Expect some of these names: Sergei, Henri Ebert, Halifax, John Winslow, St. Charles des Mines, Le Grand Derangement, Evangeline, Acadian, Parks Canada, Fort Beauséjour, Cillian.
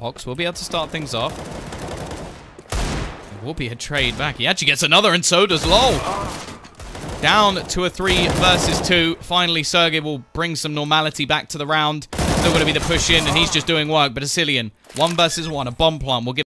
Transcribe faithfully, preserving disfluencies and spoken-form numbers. Ox will be able to start things off. There will be a trade back. He actually gets another, and so does L O L. Down to a three versus two. Finally, Sergei will bring some normality back to the round. Still going to be the push in, and he's just doing work. But a Cillian, one versus one, a bomb plant will give.